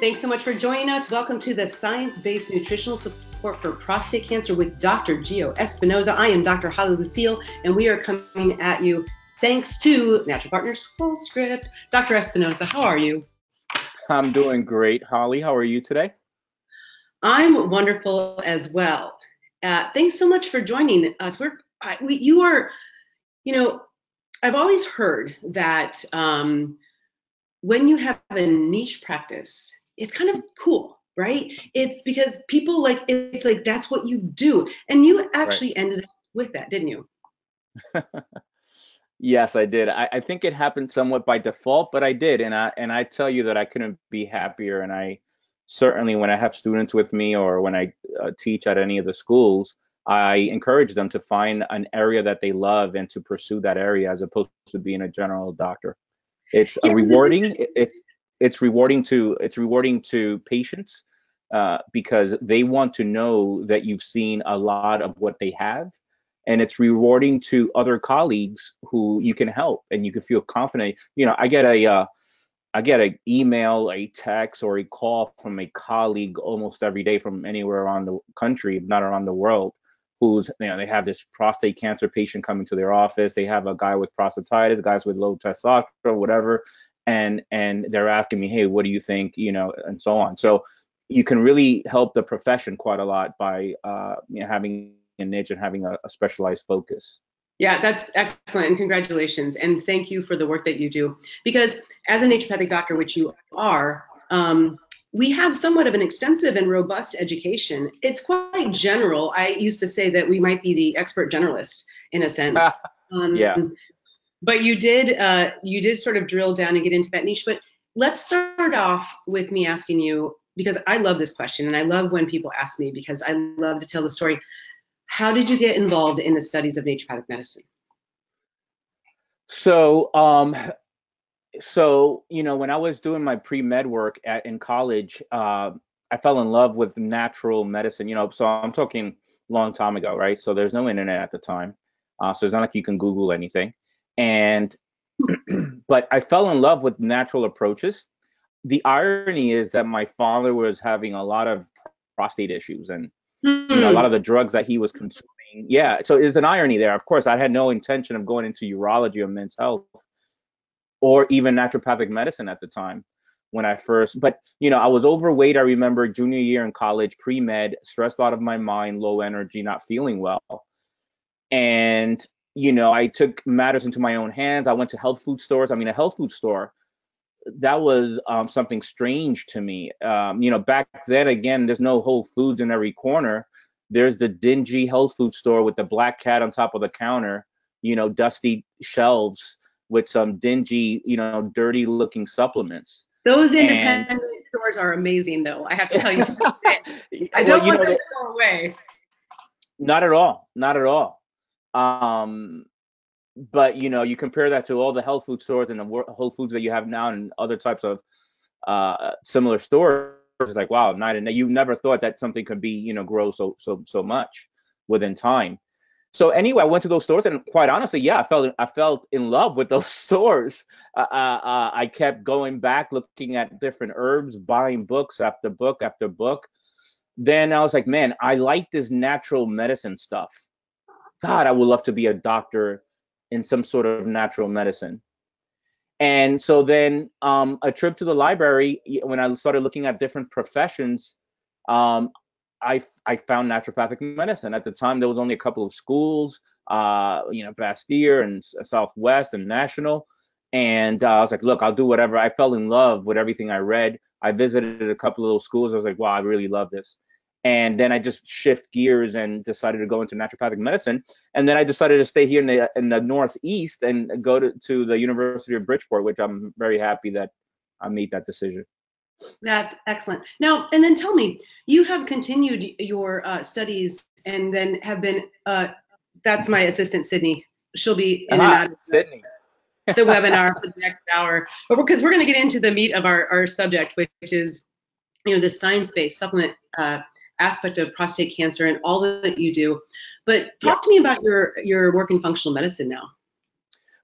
Thanks so much for joining us. Welcome to the Science-Based Nutritional Support for Prostate Cancer with Dr. Geo Espinosa. I am Dr. Holly Lucille, and we are coming at you thanks to Natural Partners Fullscript. Dr. Espinosa, how are you? I'm doing great, Holly. How are you today? I'm wonderful as well. Thanks so much for joining us. I've always heard that when you have a niche practice, it's kind of cool, right? It's because people like, it's like, that's what you do. And you actually ended up with that, didn't you? Yes, I did. I think it happened somewhat by default, but I did. And I tell you that I couldn't be happier. And I certainly, when I have students with me or when I teach at any of the schools, I encourage them to find an area that they love and to pursue that area as opposed to being a general doctor. It's rewarding. It's rewarding to patients because they want to know that you've seen a lot of what they have, and it's rewarding to other colleagues who you can help and you can feel confident. You know, I get an email, a text, or a call from a colleague almost every day from anywhere around the country, if not around the world, who's, you know, they have this prostate cancer patient coming to their office. They have a guy with prostatitis, guys with low testosterone, whatever. And they're asking me, hey, what do you think? You know, and so on. So you can really help the profession quite a lot by having a niche and having a specialized focus. Yeah, that's excellent, and congratulations, and thank you for the work that you do. Because as a naturopathic doctor, which you are, we have somewhat of an extensive and robust education. It's quite general. I used to say that we might be the expert generalist in a sense. Yeah. But you did sort of drill down and get into that niche. But let's start off with me asking you, because I love this question, and I love when people ask me because I love to tell the story. How did you get involved in the studies of naturopathic medicine? So you know, when I was doing my pre-med work in college, I fell in love with natural medicine. You know, so I'm talking long time ago, right? So there's no internet at the time, so it's not like you can Google anything. And but I fell in love with natural approaches. The irony is that my father was having a lot of prostate issues and. You know, a lot of the drugs that he was consuming. Yeah, so there's an irony there. Of course, I had no intention of going into urology or men's health or even naturopathic medicine at the time when I first, but you know, I was overweight. I remember junior year in college, pre-med, stressed out of my mind, low energy, not feeling well. And, you know, I took matters into my own hands. I went to health food stores. I mean, a health food store. That was something strange to me. You know, back then, again, there's no Whole Foods in every corner. There's the dingy health food store with the black cat on top of the counter, you know, dusty shelves with some dingy, you know, dirty looking supplements. Those independent stores are amazing, though. I have to tell you. I don't want them to go away. Not at all. Not at all. But, you know, you compare that to all the health food stores and the Whole Foods that you have now and other types of similar stores. It's like, wow, night and day. You never thought that something could be, you know, grow so much within time. So anyway, I went to those stores and quite honestly, yeah, I felt in love with those stores. I kept going back, looking at different herbs, buying books after book after book. Then I was like, man, I like this natural medicine stuff. God, I would love to be a doctor in some sort of natural medicine. And so then a trip to the library, when I started looking at different professions, I found naturopathic medicine. At the time, there was only a couple of schools, you know, Bastyr and Southwest and National. And I was like, look, I'll do whatever. I fell in love with everything I read. I visited a couple of those schools. I was like, wow, I really love this. And then I just shift gears and decided to go into naturopathic medicine. And then I decided to stay here in the Northeast and go to the University of Bridgeport, which I'm very happy that I made that decision. That's excellent. Now, and then tell me, you have continued your studies and then have been, that's my assistant, Sydney. She'll be in and out of Sydney. The webinar for the next hour. Because we're going to get into the meat of our subject, which is, you know, the science-based supplement aspect of prostate cancer and all that you do. But talk to me about your work in functional medicine now.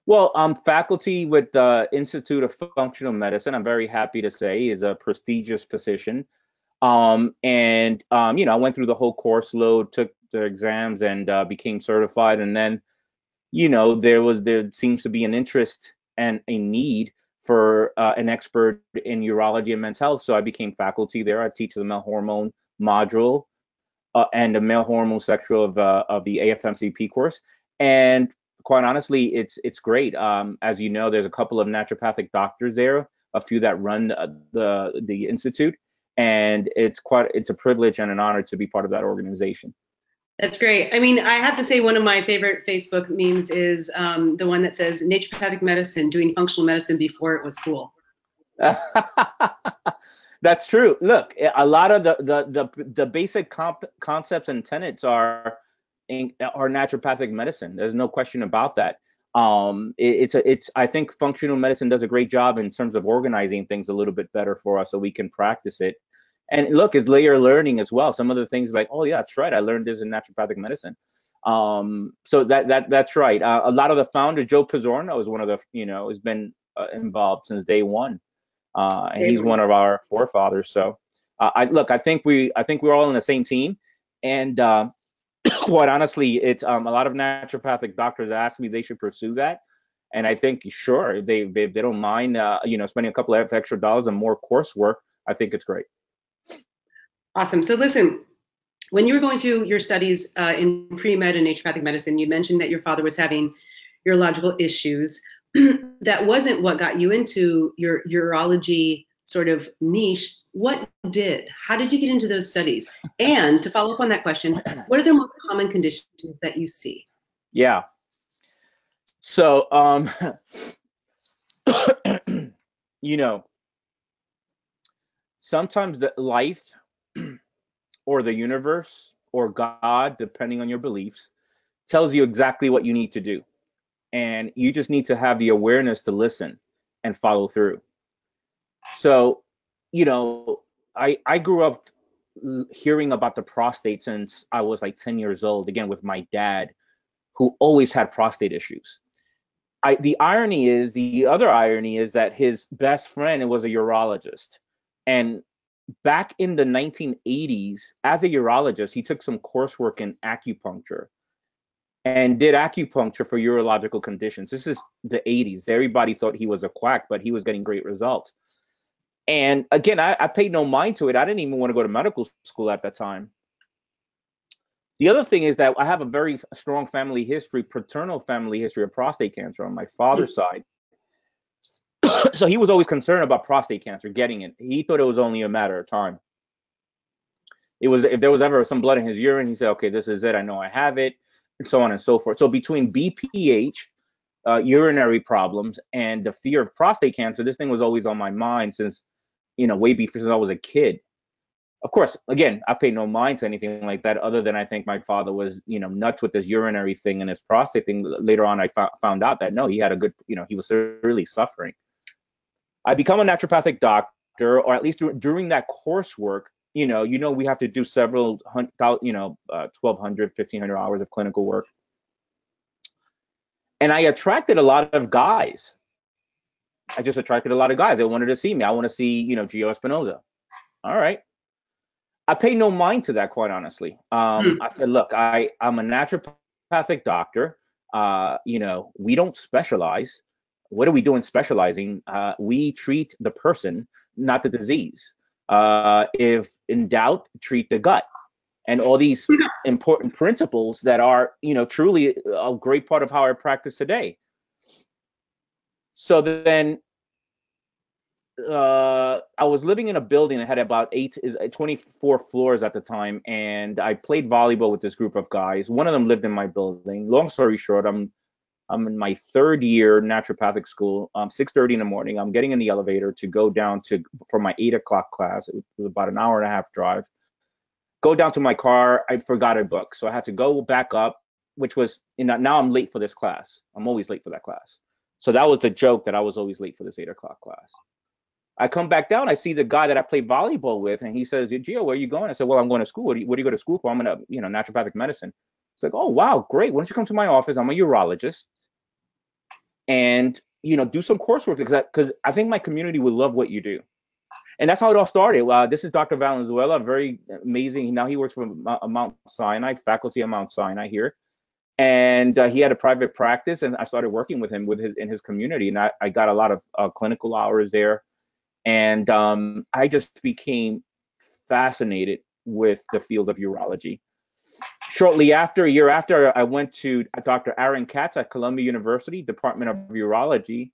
Well, faculty with the Institute of Functional Medicine, I'm very happy to say, is a prestigious position. You know, I went through the whole course load, took the exams, and became certified. And then, you know, there seems to be an interest and a need for an expert in urology and men's health. So I became faculty there. I teach the male hormone module and the male hormone section of the AFMCP course. And quite honestly, it's great. As you know, there's a couple of naturopathic doctors there, a few that run the institute. And it's a privilege and an honor to be part of that organization. That's great. I mean, I have to say one of my favorite Facebook memes is the one that says naturopathic medicine doing functional medicine before it was cool. That's true. Look, a lot of the basic concepts and tenets are naturopathic medicine. There's no question about that. I think functional medicine does a great job in terms of organizing things a little bit better for us so we can practice it. And look, it's layer learning as well. Some of the things like, oh yeah, that's right, I learned this in naturopathic medicine. So that's right. A lot of the founders, Joe Pizzorno is one of the, you know, has been involved since day one, and he's one of our forefathers. So I think we're all on the same team, and quite honestly, it's a lot of naturopathic doctors ask me they should pursue that, and I think sure they don't mind you know, spending a couple of extra dollars on more coursework. I think it's great. Awesome. So listen, when you were going through your studies in pre-med and naturopathic medicine, you mentioned that your father was having urological issues. That wasn't what got you into your urology sort of niche. What did? How did you get into those studies? And to follow up on that question, what are the most common conditions that you see? Yeah. So, you know, sometimes the life or the universe or God, depending on your beliefs, tells you exactly what you need to do. And you just need to have the awareness to listen and follow through. So, you know, I grew up hearing about the prostate since I was like 10 years old, again, with my dad, who always had prostate issues. The other irony is that his best friend was a urologist. And back in the 1980s, as a urologist, he took some coursework in acupuncture and did acupuncture for urological conditions. This is the 80s. Everybody thought he was a quack, but he was getting great results. And again, I paid no mind to it. I didn't even want to go to medical school at that time. The other thing is that I have a very strong family history, paternal family history of prostate cancer on my father's side. So he was always concerned about prostate cancer, getting it. He thought it was only a matter of time. It was, if there was ever some blood in his urine, he said, okay, this is it. I know I have it, and so on and so forth. So between BPH, urinary problems, and the fear of prostate cancer, this thing was always on my mind since, you know, way before, since I was a kid. Of course, again, I paid no mind to anything like that, other than I think my father was, you know, nuts with this urinary thing and his prostate thing. Later on, I found out that, no, he had a good, you know, he was really suffering. I become a naturopathic doctor, or at least during that coursework, you know, we have to do several, 1,200, 1,500 hours of clinical work. And I attracted a lot of guys. I just attracted a lot of guys. They wanted to see me. I want to see, you know, Geo Espinosa. All right. I paid no mind to that, quite honestly. I said, look, I'm a naturopathic doctor. You know, we don't specialize. What are we doing specializing? We treat the person, not the disease. If in doubt, treat the gut. And all these important principles that are, you know, truly a great part of how I practice today. So then I was living in a building that had about 24 floors at the time, and I played volleyball with this group of guys. One of them lived in my building. Long story short, I'm in my third year naturopathic school. 6:30 in the morning. I'm getting in the elevator to go down for my 8 o'clock class. It was about an hour and a half drive. Go down to my car, I forgot a book. So I had to go back up, which was, now I'm late for this class. I'm always late for that class. So that was the joke, that I was always late for this 8 o'clock class. I come back down, I see the guy that I played volleyball with, and he says, Geo, where are you going? I said, well, I'm going to school. What do you go to school for? I'm going to, you know, naturopathic medicine. It's like, oh, wow, great. Why don't you come to my office? I'm a urologist. and, you know, do some coursework, because I think my community would love what you do. And that's how it all started. This is Dr. Valenzuela, very amazing. Now he works for Mount Sinai, faculty at Mount Sinai here. And he had a private practice, and I started working with him in his community. And I got a lot of clinical hours there. And I just became fascinated with the field of urology. Shortly after, a year after, I went to Dr. Aaron Katz at Columbia University, Department of Urology.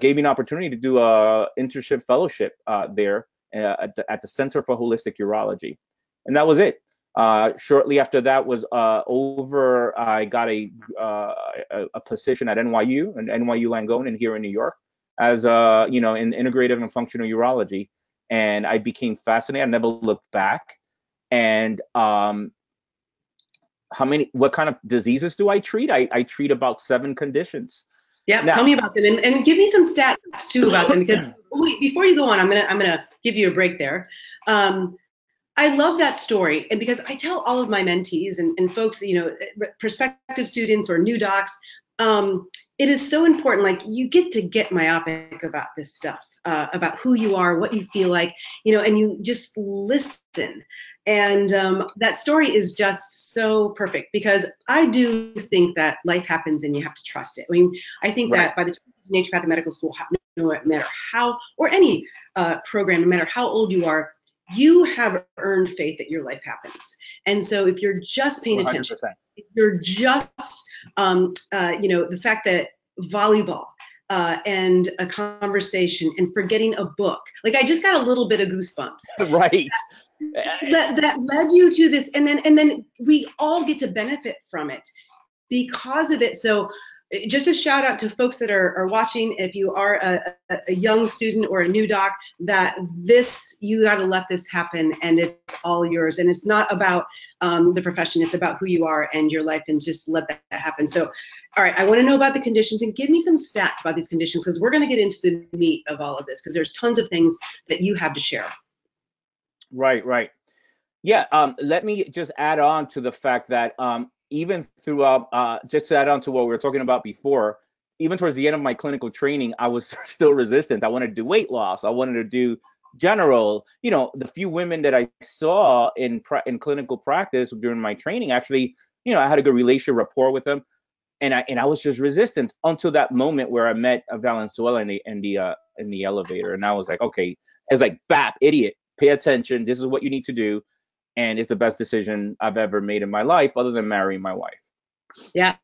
Gave me an opportunity to do an internship fellowship there at the Center for Holistic Urology. And that was it. Shortly after that was over, I got a position at NYU, and NYU Langone, and here in New York, as you know, in integrative and functional urology. And I became fascinated. I never looked back. And what kind of diseases do I treat? I treat about 7 conditions. Yeah, now, tell me about them, and give me some stats too about them, because wait, before you go on, I'm gonna give you a break there. I love that story, and because I tell all of my mentees and folks, you know, prospective students or new docs, it is so important. Like, you get to get myopic about this stuff, about who you are, what you feel like, you know, and you just listen. And that story is just so perfect, because I do think that life happens and you have to trust it. I mean, I think that by the time you naturopathic medical school, no matter how, or any program, no matter how old you are, you have earned faith that your life happens. And so if you're just paying 100%. Attention, if you're just, you know, the fact that volleyball and a conversation and forgetting a book, like I just got a little bit of goosebumps. Right. That led you to this, and then we all get to benefit from it because of it. So just a shout out to folks that are watching. If you are a young student or a new doc, that this, you got to let this happen, and it's all yours. And it's not about the profession, it's about who you are and your life, and just let that happen. So, all right, I want to know about the conditions, and give me some stats about these conditions, because we're going to get into the meat of all of this, because there's tons of things that you have to share. Right. Yeah, let me just add on to the fact that even throughout, just to add on to what we were talking about before, even towards the end of my clinical training, I was still resistant. I wanted to do weight loss. I wanted to do general. You know, the few women that I saw in clinical practice during my training, actually, you know, I had a good relationship, rapport with them, and I was just resistant until that moment where I met Valenzuela in the elevator, and I was like, okay, it's like, bap, idiot. Pay attention, this is what you need to do, and it's the best decision I've ever made in my life, other than marrying my wife. Yeah,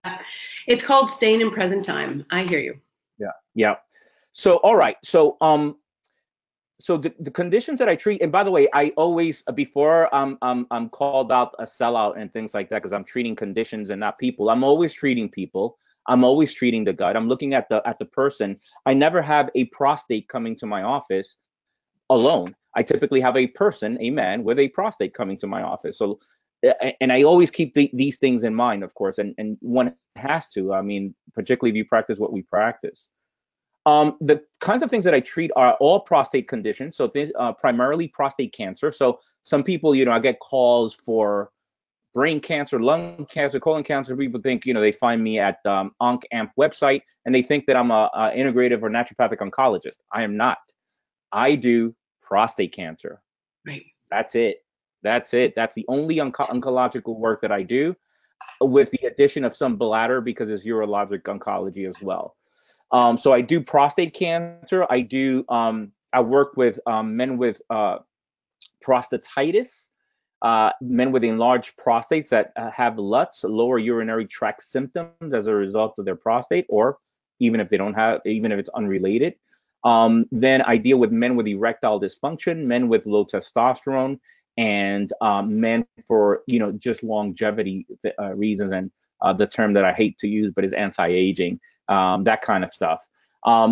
it's called staying in present time. I hear you. Yeah. So, all right, so the conditions that I treat, and by the way, I always, before I'm called out a sellout and things like that, because I'm treating conditions and not people. I'm always treating people. I'm always treating the gut. I'm looking at the person. I never have a prostate coming to my office alone. I typically have a person, a man with a prostate coming to my office. So, and I always keep these things in mind, of course, and one has to, I mean, particularly if you practice what we practice. The kinds of things that I treat are all prostate conditions. So things, primarily prostate cancer. So some people, you know, I get calls for brain cancer, lung cancer, colon cancer. People think, you know, they find me at OncAMP website, and they think that I'm a integrative or naturopathic oncologist. I am not. I do prostate cancer. Right. That's it. That's the only oncological work that I do, with the addition of some bladder, because it's urologic oncology as well. So I do prostate cancer. I do, I work with men with prostatitis, men with enlarged prostates that have LUTs, lower urinary tract symptoms as a result of their prostate, or even if they don't have, even if it's unrelated. Then I deal with men with erectile dysfunction, men with low testosterone, and men for, you know, just longevity reasons, and the term that I hate to use, but is anti-aging, that kind of stuff.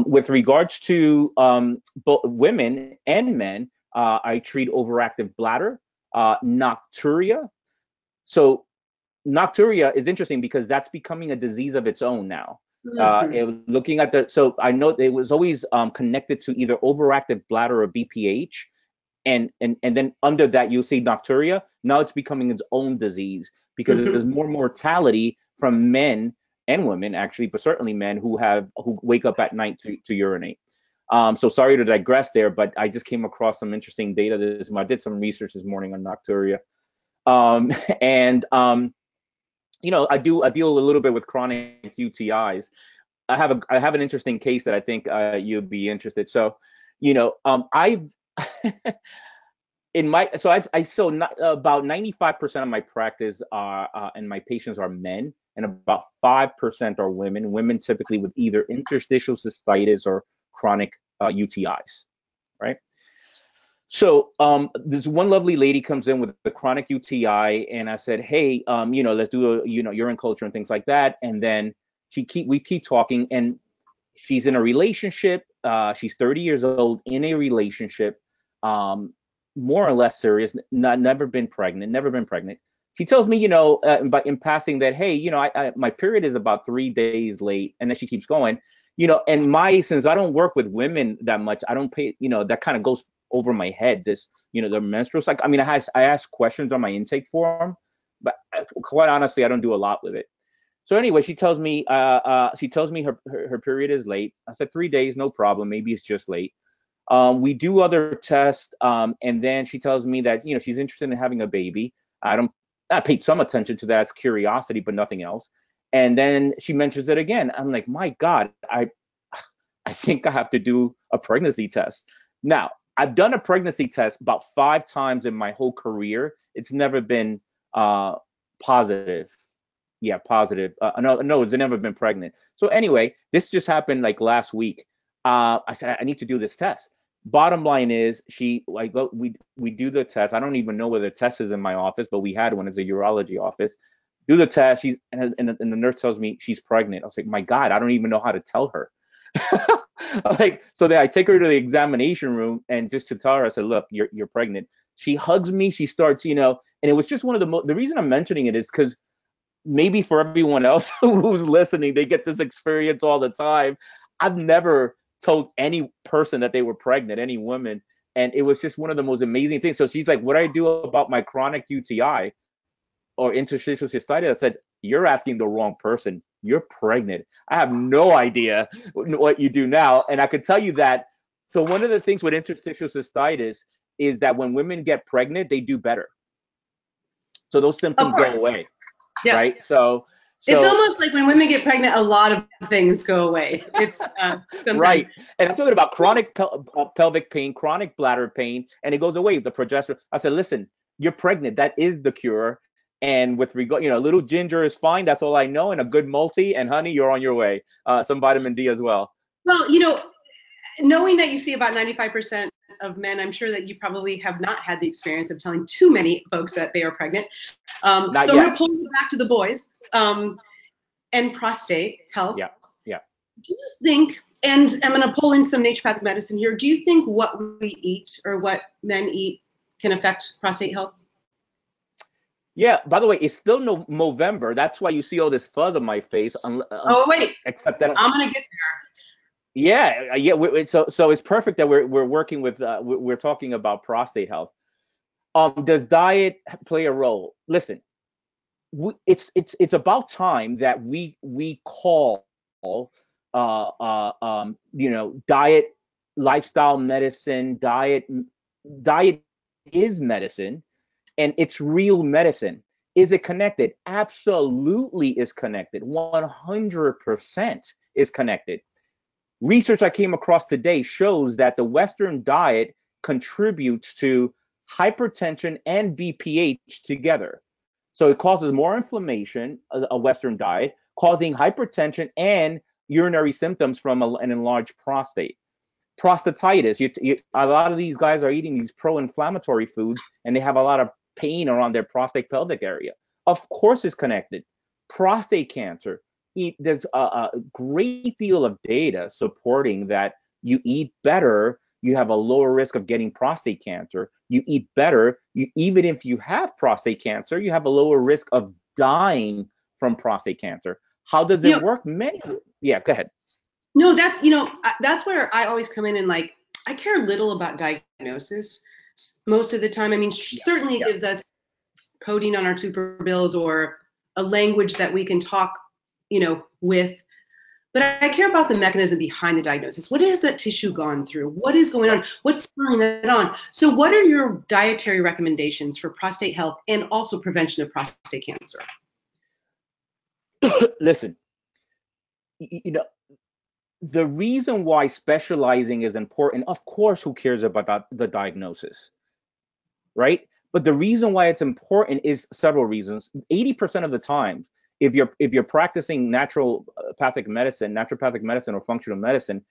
With regards to both women and men, I treat overactive bladder, nocturia. So nocturia is interesting because that's becoming a disease of its own now. Looking at the, so I know it was always connected to either overactive bladder or BPH, and then under that you'll see nocturia. Now it's becoming its own disease because there's more mortality from men and women actually, but certainly men who wake up at night to urinate. So sorry to digress there, but I just came across some interesting data this morning. I did some research this morning on nocturia, you know, I deal a little bit with chronic UTIs. I have an interesting case that I think you'd be interested. So, you know, about 95% of my practice are and my patients are men, and about 5% are women. Women typically with either interstitial cystitis or chronic UTIs, right? So this one lovely lady comes in with a chronic UTI, and I said, hey, you know, let's do a, you know, urine culture and things like that. And then we keep talking, and she's in a relationship. She's 30 years old, in a relationship, more or less serious, never been pregnant. She tells me, you know, in passing that, hey, you know, my period is about 3 days late, and then she keeps going, you know, and since I don't work with women that much, I don't pay, you know, that kind of goes over my head, this, you know, the menstrual cycle. I mean, I ask questions on my intake form, but quite honestly, I don't do a lot with it. So anyway, she tells me her period is late. I said 3 days, no problem. Maybe it's just late. We do other tests, and then she tells me that, you know, she's interested in having a baby. I paid some attention to that as curiosity, but nothing else. And then she mentions it again. I'm like, my God, I think I have to do a pregnancy test. Now, I've done a pregnancy test about 5 times in my whole career. It's never been positive. Yeah, positive. No, it's never been pregnant. So anyway, this just happened like last week. I said, I need to do this test. Bottom line is, we do the test. I don't even know where the test is in my office, but we had one. It's a urology office. Do the test. And the nurse tells me she's pregnant. I was like, my God, I don't even know how to tell her. Like, so then I take her to the examination room, and just to tell her, I said, look, you're pregnant. She hugs me. She starts, you know, and it was just one of the reason I'm mentioning it is because maybe for everyone else who's listening, they get this experience all the time. I've never told any person that they were pregnant, any woman, and it was just one of the most amazing things. So she's like, what do I do about my chronic UTI or interstitial cystitis? I said, you're asking the wrong person. You're pregnant. I have no idea what you do now. And I could tell you that. So one of the things with interstitial cystitis is that when women get pregnant, they do better. So those symptoms go away, yeah. Right? So it's almost like when women get pregnant, a lot of things go away. It's right. And I'm talking about chronic pelvic pain, chronic bladder pain, and it goes away with the progesterone. I said, listen, you're pregnant. That is the cure. And with regard, you know, a little ginger is fine. That's all I know. And a good multi, and honey, you're on your way. Some vitamin D as well. Well, you know, knowing that you see about 95% of men, I'm sure that you probably have not had the experience of telling too many folks that they are pregnant. So I'm going to pull you back to the boys and prostate health. Yeah, yeah. Do you think, and I'm going to pull in some naturopathic medicine here, do you think what we eat or what men eat can affect prostate health? Yeah, by the way, it's still no Movember. That's why you see all this fuzz on my face. Oh, wait. Except that I'm going to get there. Yeah, yeah. So it's perfect that we're working with, we're talking about prostate health. Does diet play a role? Listen, it's about time that we call, you know, diet, lifestyle medicine, diet is medicine. And it's real medicine. Is it connected? Absolutely is connected. 100% is connected. Research I came across today shows that the Western diet contributes to hypertension and BPH together. So it causes more inflammation, a Western diet, causing hypertension and urinary symptoms from an enlarged prostate. Prostatitis, a lot of these guys are eating these pro-inflammatory foods, and they have a lot of pain around their prostate pelvic area. Of course it's connected. Prostate cancer, there's a great deal of data supporting that you eat better, you have a lower risk of getting prostate cancer. You eat better, even if you have prostate cancer, you have a lower risk of dying from prostate cancer. How does it work? Yeah, go ahead. No, that's, you know, that's where I always come in and like, I care little about diagnosis most of the time. I mean, certainly gives us coding on our super bills or a language that we can talk but I care about the mechanism behind the diagnosis. What has that tissue gone through? What is going on? What's spurring that on? So what are your dietary recommendations for prostate health and also prevention of prostate cancer? Listen, the reason why specializing is important, of course, who cares about the diagnosis, right? But the reason why it's important is several reasons. 80% of the time, if you're practicing naturopathic medicine or functional medicine,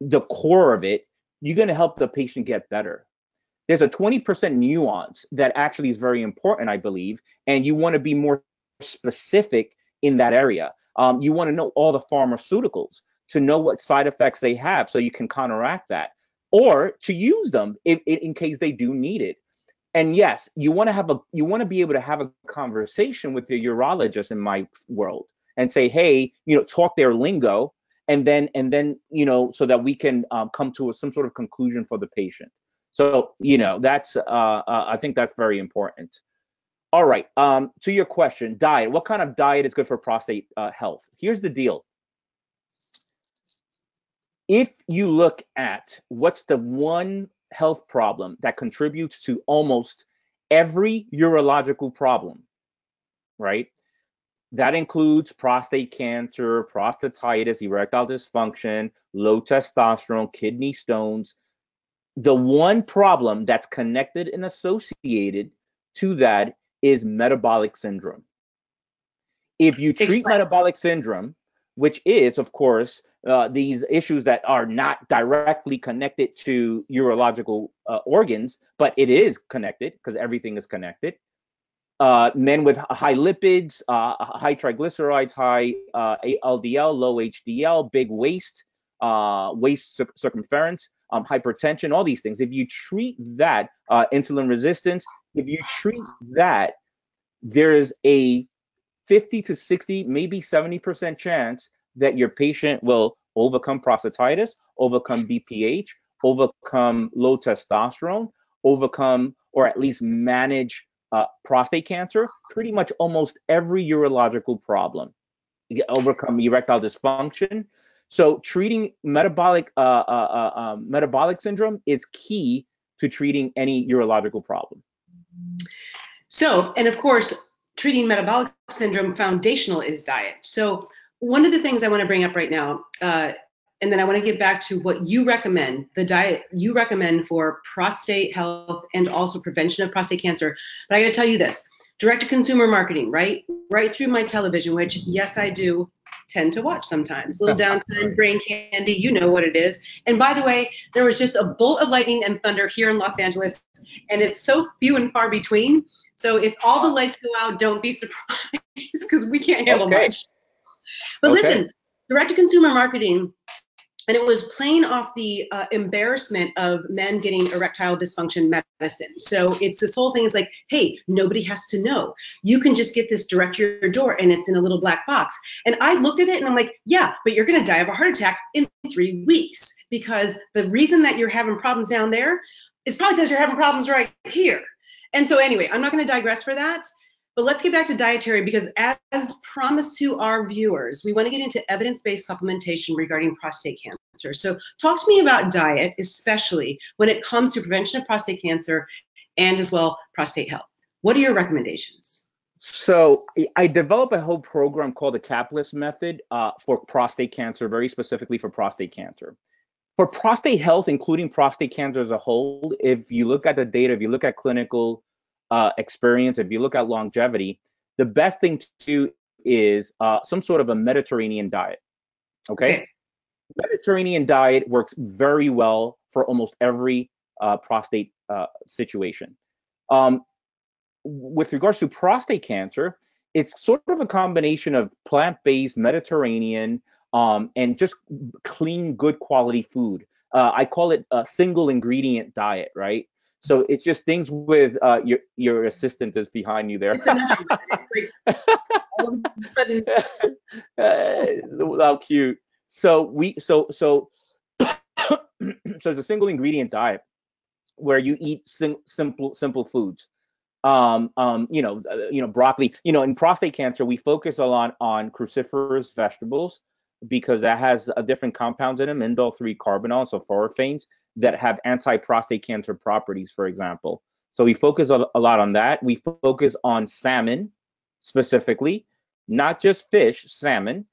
the core of it, you're going to help the patient get better. There's a 20% nuance that actually is very important, I believe, and you want to be more specific in that area. You want to know all the pharmaceuticals to know what side effects they have so you can counteract that, or to use them in case they do need it. And yes, you want to be able to have a conversation with your urologist in my world and say, hey, talk their lingo, and then so that we can come to some sort of conclusion for the patient. So that's I think that's very important. All right, to your question, diet. What kind of diet is good for prostate health? Here's the deal. If you look at what's the one health problem that contributes to almost every urological problem, right? That includes prostate cancer, prostatitis, erectile dysfunction, low testosterone, kidney stones. The one problem that's connected and associated to that is metabolic syndrome. If you treat metabolic syndrome, which is, of course, these issues that are not directly connected to urological organs, but it is connected because everything is connected. Men with high lipids, high triglycerides, high LDL, low HDL, big waist, circumference, hypertension, all these things. If you treat that, insulin resistance, if you treat that, there is a 50 to 60, maybe 70% chance that your patient will overcome prostatitis, overcome BPH, overcome low testosterone, overcome or at least manage prostate cancer, pretty much almost every urological problem, overcome erectile dysfunction. So treating metabolic syndrome is key to treating any urological problem. So, and of course, treating metabolic syndrome foundational is diet. So one of the things I want to bring up right now, and then I want to get back to what you recommend, the diet you recommend for prostate health and also prevention of prostate cancer. But I got to tell you this, direct-to-consumer marketing, right through my television, which, yes, I do tend to watch sometimes. Little downtime, brain candy, you know what it is. And by the way, there was just a bolt of lightning and thunder here in Los Angeles, and it's so few and far between. So if all the lights go out, don't be surprised because we can't handle much. But listen, direct-to-consumer marketing, and it was playing off the embarrassment of men getting erectile dysfunction medicine. So it's this whole thing is like, hey, nobody has to know. You can just get this direct to your door, and it's in a little black box. And I looked at it, and I'm like, yeah, but you're going to die of a heart attack in 3 weeks because the reason that you're having problems down there is probably because you're having problems right here. And so anyway, I'm not going to digress for that. But let's get back to dietary because as promised to our viewers, we want to get into evidence-based supplementation regarding prostate cancer. So talk to me about diet, especially when it comes to prevention of prostate cancer and as well prostate health. What are your recommendations? So I developed a whole program called the Caplist method for prostate cancer, very specifically for prostate cancer. For prostate health, including prostate cancer as a whole, if you look at the data, if you look at clinical experience, if you look at longevity, the best thing to do is some sort of a Mediterranean diet. Okay, Mediterranean diet works very well for almost every prostate situation. With regards to prostate cancer, it's sort of a combination of plant-based Mediterranean and just clean, good quality food. I call it a single ingredient diet, right? So it's just things with your assistant is behind you there. How cute. So it's a single ingredient diet where you eat simple foods. broccoli, in prostate cancer, we focus a lot on cruciferous vegetables because that has a different compounds in them, indole-3 carbonyl, sulforaphanes, that have anti-prostate cancer properties, for example. So we focus a lot on that. We focus on salmon specifically, not just fish, salmon.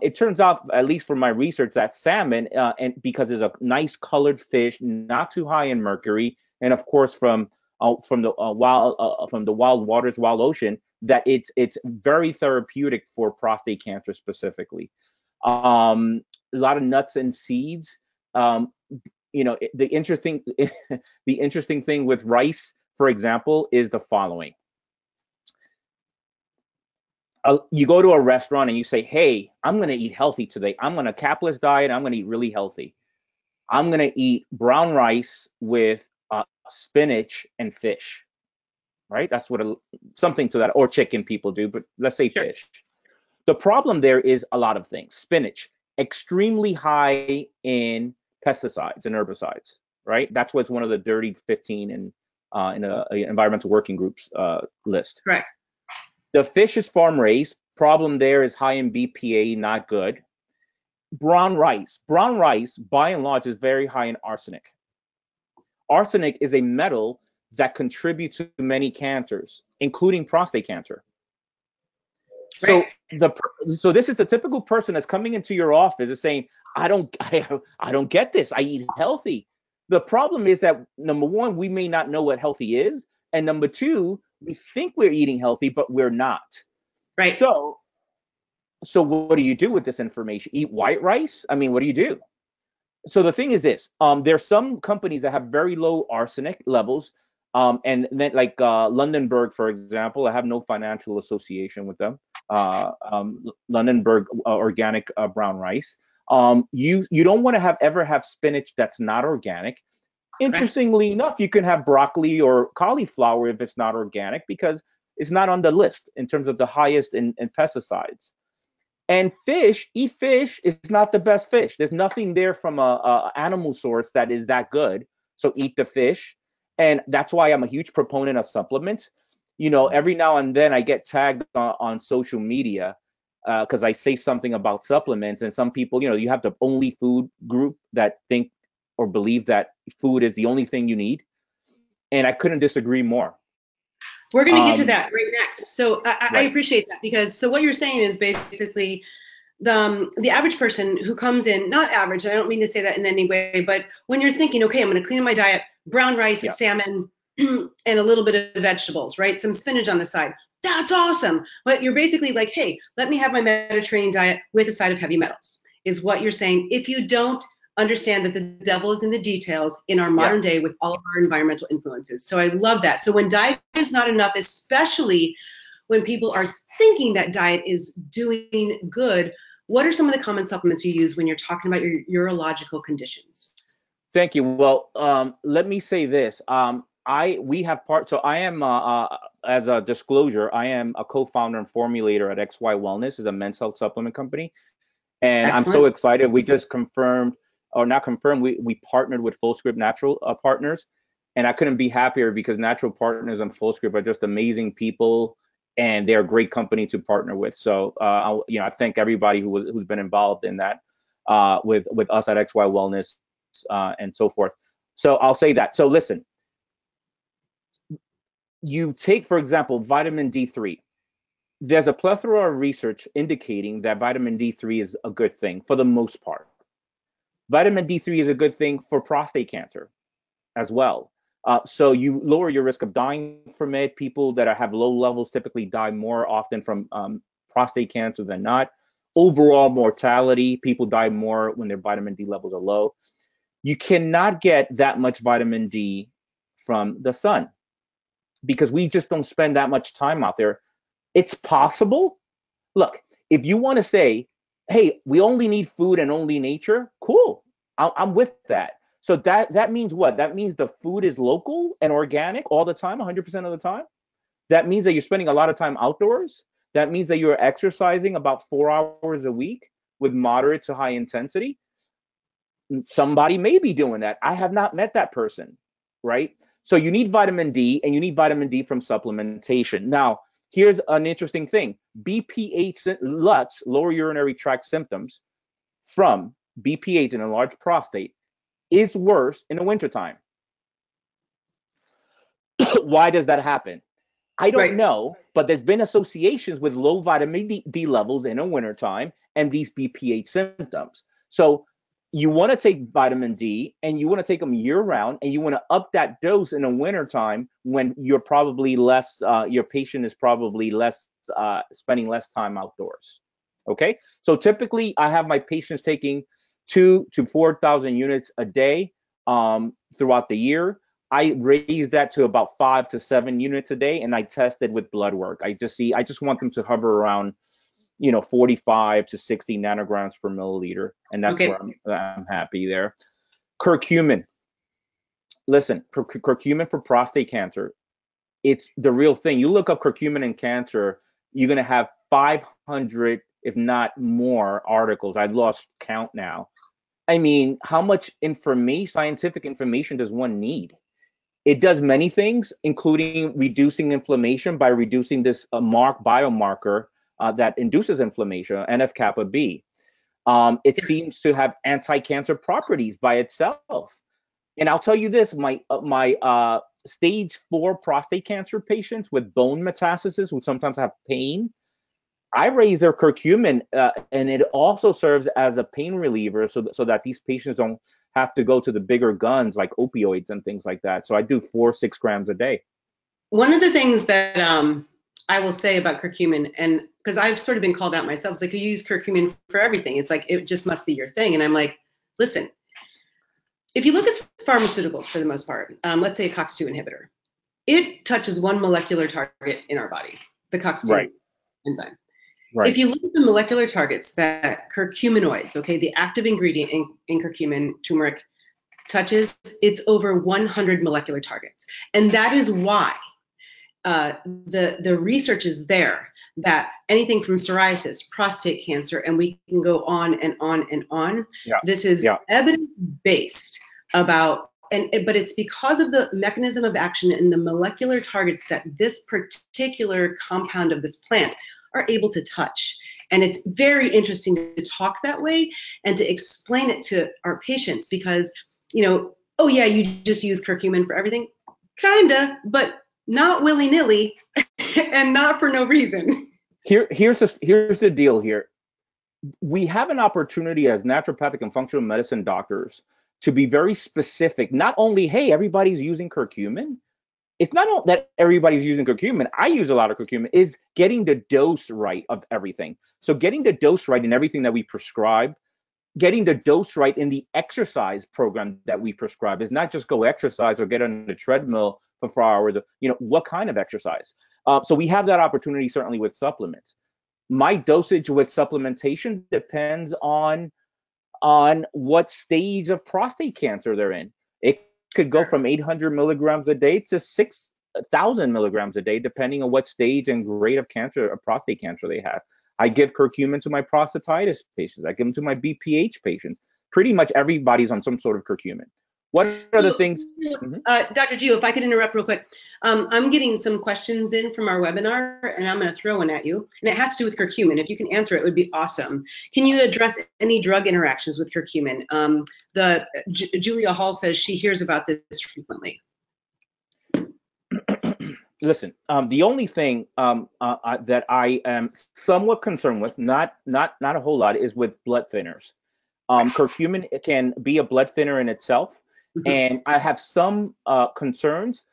It turns out, at least from my research, that salmon, and because it's a nice colored fish, not too high in mercury, and of course from the wild waters, wild ocean, that it's very therapeutic for prostate cancer specifically. A lot of nuts and seeds. The interesting thing with rice, for example, is the following. You go to a restaurant and you say, hey, I'm going to eat healthy today. I'm going to Caplist diet. I'm going to eat really healthy. I'm going to eat brown rice with spinach and fish, right? That's what something to that, or chicken people do, but let's say fish. The problem there is a lot of things. Spinach, extremely high in pesticides and herbicides, right? That's what's one of the dirty 15 in environmental working groups list. Correct. The fish is farm raised. Problem there is high in BPA, not good. Brown rice. Brown rice, by and large, is very high in arsenic. Arsenic is a metal that contributes to many cancers, including prostate cancer. So this is the typical person that's coming into your office and saying, I don't get this. I eat healthy. The problem is that, number one, we may not know what healthy is, and number two, we think we're eating healthy, but we're not. Right. So what do you do with this information? Eat white rice? I mean, what do you do? So the thing is this: there are some companies that have very low arsenic levels, and then like Londonburg, for example. I have no financial association with them. Londonburg organic brown rice. You don't want to ever have spinach that's not organic. Interestingly enough, you can have broccoli or cauliflower if it's not organic because it's not on the list in terms of the highest in pesticides. And fish, eat fish, is not the best fish. There's nothing there from a animal source that is that good. So eat the fish. And that's why I'm a huge proponent of supplements. Every now and then I get tagged on social media because I say something about supplements, and some people, you have the only food group that think or believe that food is the only thing you need. And I couldn't disagree more. We're going to get to that right next. So I appreciate that, because so what you're saying is basically the average person who comes in, not average, I don't mean to say that in any way, but when you're thinking, okay, I'm going to clean my diet, brown rice, salmon, and a little bit of vegetables, right? Some spinach on the side. That's awesome. But you're basically like, hey, let me have my Mediterranean diet with a side of heavy metals, is what you're saying. If you don't understand that the devil is in the details in our modern day with all of our environmental influences. So I love that. So when diet is not enough, especially when people are thinking that diet is doing good, what are some of the common supplements you use when you're talking about your urological conditions? Thank you. Well, let me say this. I am, as a disclosure, I am a co-founder and formulator at XY Wellness, is a men's health supplement company. And excellent. I'm so excited. We just confirmed, or not confirmed, we partnered with Fullscript Natural Partners, and I couldn't be happier because Natural Partners and Fullscript are just amazing people, and they're a great company to partner with. So I thank everybody who's been involved in that with us at XY Wellness and so forth. So I'll say that. So listen, you take, for example, vitamin D3. There's a plethora of research indicating that vitamin D3 is a good thing for the most part. Vitamin D3 is a good thing for prostate cancer as well. So you lower your risk of dying from it. People that have low levels typically die more often from prostate cancer than not. Overall mortality, people die more when their vitamin D levels are low. You cannot get that much vitamin D from the sun because we just don't spend that much time out there. It's possible. Look, if you want to say, hey, we only need food and only nature, cool, I'm with that. So that means what? That means the food is local and organic all the time, 100% of the time. That means that you're spending a lot of time outdoors. That means that you're exercising about 4 hours a week with moderate to high intensity. Somebody may be doing that. I have not met that person, right? So you need vitamin D, and you need vitamin D from supplementation. Now, here's an interesting thing. BPH, LUTs, lower urinary tract symptoms from BPH and enlarged prostate is worse in the wintertime. Why does that happen? I don't know, but there's been associations with low vitamin D levels in the wintertime and these BPH symptoms. So you want to take vitamin D, and you want to take them year round, and you want to up that dose in the wintertime when you're probably less, your patient is probably less, spending less time outdoors. Okay. So typically I have my patients taking 2,000 to 4,000 units a day throughout the year. I raise that to about 5 to 7 units a day, and I test it with blood work. I just want them to hover around, you know, 45 to 60 nanograms per milliliter, and that's okay. Where I'm happy there. Curcumin. Listen, curcumin for prostate cancer, it's the real thing. You look up curcumin and cancer, you're gonna have 500, if not more, articles. I've lost count now. I mean, how much information, scientific information, does one need? It does many things, including reducing inflammation by reducing this biomarker that induces inflammation, NF-kappa B. It seems to have anti-cancer properties by itself. And I'll tell you this, my stage 4 prostate cancer patients with bone metastasis who sometimes have pain, I raise their curcumin, and it also serves as a pain reliever so that these patients don't have to go to the bigger guns like opioids and things like that. So I do 4 or 6 grams a day. One of the things that I will say about curcumin, and because I've sort of been called out myself, it's like, you use curcumin for everything. It's like, it just must be your thing. And I'm like, listen, if you look at pharmaceuticals for the most part, let's say a COX-2 inhibitor, it touches one molecular target in our body, the COX-2 enzyme. Right. If you look at the molecular targets that curcuminoids, okay, the active ingredient in curcumin, turmeric, touches, it's over 100 molecular targets. And that is why the research is there that anything from psoriasis, prostate cancer, and we can go on and on and on. Yeah. This is evidence-based about, but it's because of the mechanism of action and the molecular targets that this particular compound of this plant are able to touch. And it's very interesting to talk that way and to explain it to our patients, because, you know, oh yeah, you just use curcumin for everything, kinda, but not willy-nilly and not for no reason. Here's the deal here. We have an opportunity as naturopathic and functional medicine doctors to be very specific. Not only, hey, everybody's using curcumin, it's not that everybody's using curcumin. I use a lot of curcumin. Is getting the dose right of everything. So getting the dose right in everything that we prescribe, getting the dose right in the exercise program that we prescribe is not just go exercise or get on the treadmill for 4 hours. You know, what kind of exercise? So we have that opportunity certainly with supplements. My dosage with supplementation depends on what stage of prostate cancer they're in. It could go from 800 milligrams a day to 6,000 milligrams a day, depending on what stage and grade of cancer or prostate cancer they have. I give curcumin to my prostatitis patients. I give them to my BPH patients. Pretty much everybody's on some sort of curcumin. What are the things? Dr. Geo, if I could interrupt real quick. I'm getting some questions in from our webinar, and I'm going to throw one at you. And it has to do with curcumin. If you can answer it, it would be awesome. Can you address any drug interactions with curcumin? Julia Hall says she hears about this frequently. Listen, the only thing that I am somewhat concerned with, not a whole lot, is with blood thinners. Curcumin can be a blood thinner in itself. And I have some concerns,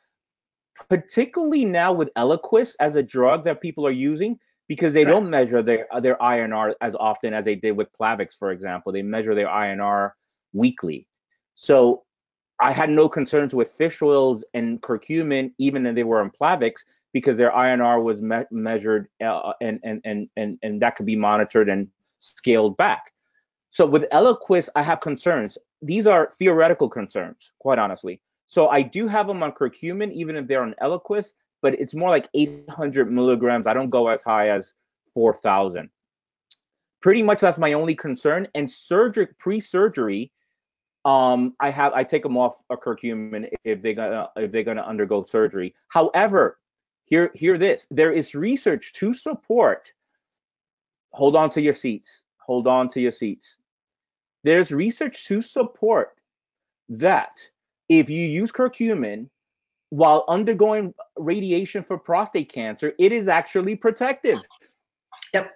particularly now with Eliquis as a drug that people are using, because they don't measure their INR as often as they did with Plavix, for example. They measure their INR weekly. So I had no concerns with fish oils and curcumin, even if they were on Plavix, because their INR was measured and that could be monitored and scaled back. So with Eliquis, I have concerns. These are theoretical concerns, quite honestly. So I do have them on curcumin, even if they're on Eliquis, but it's more like 800 milligrams. I don't go as high as 4,000. Pretty much that's my only concern. And pre-surgery, I take them off a curcumin if they're gonna undergo surgery. However, hear this: there is research to support. Hold on to your seats. Hold on to your seats. There's research to support that if you use curcumin while undergoing radiation for prostate cancer, it is actually protective. Yep.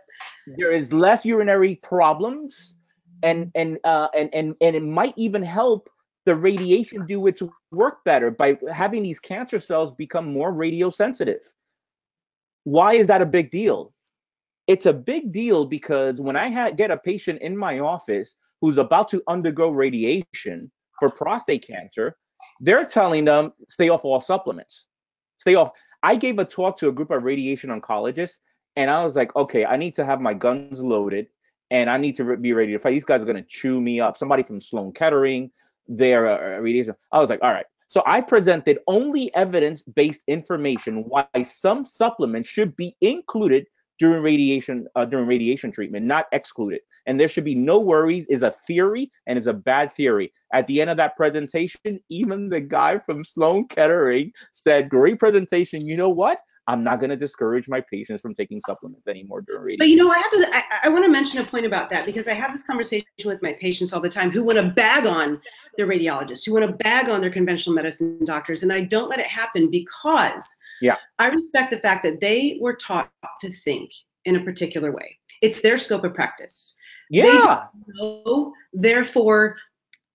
There is less urinary problems, and it might even help the radiation do its work better by having these cancer cells become more radiosensitive. Why is that a big deal? It's a big deal because when I get a patient in my office who's about to undergo radiation for prostate cancer, they're telling them, stay off all supplements, stay off. I gave a talk to a group of radiation oncologists, and I was like, okay, I need to have my guns loaded, and I need to be ready to fight. These guys are going to chew me up. Somebody from Sloan Kettering, their radiation. I was like, all right. So I presented only evidence-based information why some supplements should be included during radiation treatment, not excluded. And there should be no worries is a theory, and it's a bad theory. At the end of that presentation, even the guy from Sloan Kettering said, great presentation, you know what? I'm not going to discourage my patients from taking supplements anymore during radiation. But you know, I want to mention a point about that, because I have this conversation with my patients all the time who want to bag on their radiologists, who want to bag on their conventional medicine doctors, and I don't let it happen because yeah. I respect the fact that they were taught to think in a particular way. It's their scope of practice. Yeah. They don't know, therefore,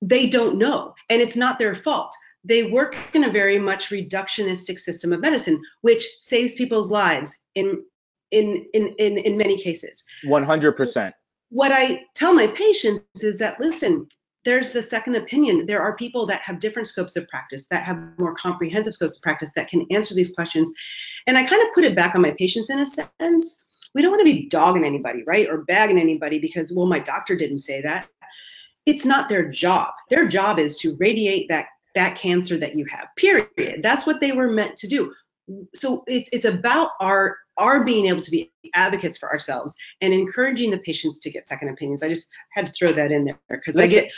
they don't know, and it's not their fault. They work in a very much reductionistic system of medicine, which saves people's lives in many cases. 100%. What I tell my patients is that, listen, there's the second opinion. There are people that have different scopes of practice, that have more comprehensive scopes of practice, that can answer these questions. And I kind of put it back on my patients in a sense. We don't want to be dogging anybody, right? Or bagging anybody because, well, my doctor didn't say that. It's not their job. Their job is to radiate that cancer that you have, period. That's what they were meant to do. So it's about our being able to be advocates for ourselves and encouraging the patients to get second opinions. I just had to throw that in there because I get